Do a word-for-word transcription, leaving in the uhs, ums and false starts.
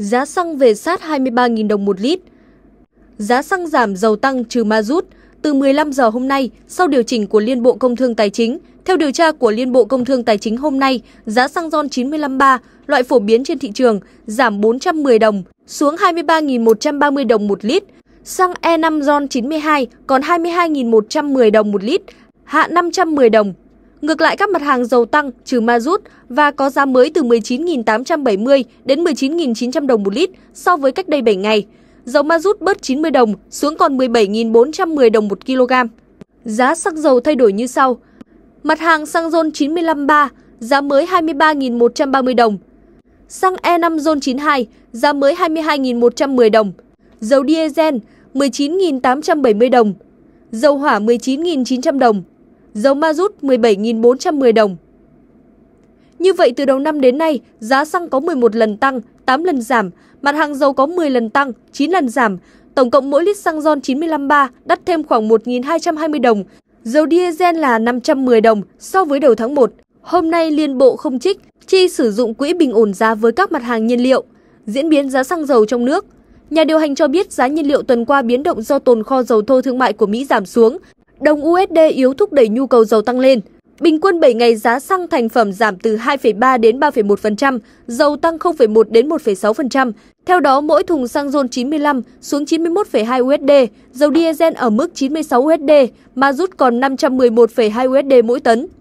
giá xăng về sát hai mươi ba nghìn đồng một lít. Giá xăng giảm, dầu tăng trừ ma rút. Từ mười lăm giờ hôm nay, sau điều chỉnh của Liên Bộ Công Thương Tài chính, theo điều tra của Liên Bộ Công Thương Tài chính hôm nay, giá xăng RON chín mươi lăm ba, loại phổ biến trên thị trường, giảm bốn trăm mười đồng, xuống hai mươi ba nghìn một trăm ba mươi đồng một lít. Xăng E năm RON chín mươi hai còn hai mươi hai nghìn một trăm mười đồng một lít, hạ năm trăm mười đồng. Ngược lại, các mặt hàng dầu tăng, trừ ma rút và có giá mới từ mười chín nghìn tám trăm bảy mươi đến mười chín nghìn chín trăm đồng một lít so với cách đây bảy ngày. Dầu ma rút bớt chín mươi đồng, xuống còn mười bảy nghìn bốn trăm mười đồng một kg. Giá xăng dầu thay đổi như sau. Mặt hàng xăng RON chín mươi lăm ba, giá mới hai mươi ba nghìn một trăm ba mươi đồng. Xăng E năm RON chín mươi hai, giá mới hai mươi hai nghìn một trăm mười đồng. Dầu diesel mười chín nghìn tám trăm bảy mươi đồng. Dầu hỏa mười chín nghìn chín trăm đồng. Dầu ma rút mười bảy nghìn bốn trăm mười đồng. Như vậy, từ đầu năm đến nay, giá xăng có mười một lần tăng, tám lần giảm, mặt hàng dầu có mười lần tăng, chín lần giảm. Tổng cộng mỗi lít xăng RON chín mươi lăm ba đắt thêm khoảng một nghìn hai trăm hai mươi đồng, dầu diesel là năm trăm mười đồng so với đầu tháng một. Hôm nay, Liên Bộ không trích, chi sử dụng quỹ bình ổn giá với các mặt hàng nhiên liệu. Diễn biến giá xăng dầu trong nước. Nhà điều hành cho biết giá nhiên liệu tuần qua biến động do tồn kho dầu thô thương mại của Mỹ giảm xuống. Đồng u ét đê yếu thúc đẩy nhu cầu dầu tăng lên. Bình quân bảy ngày giá xăng thành phẩm giảm từ hai phẩy ba đến ba phẩy một phần trăm, dầu tăng không phẩy một đến một phẩy sáu phần trăm. Theo đó, mỗi thùng xăng RON chín mươi lăm xuống chín mươi mốt phẩy hai u ét đê, dầu diesel ở mức chín mươi sáu u ét đê, ma rút còn năm trăm mười một phẩy hai u ét đê mỗi tấn.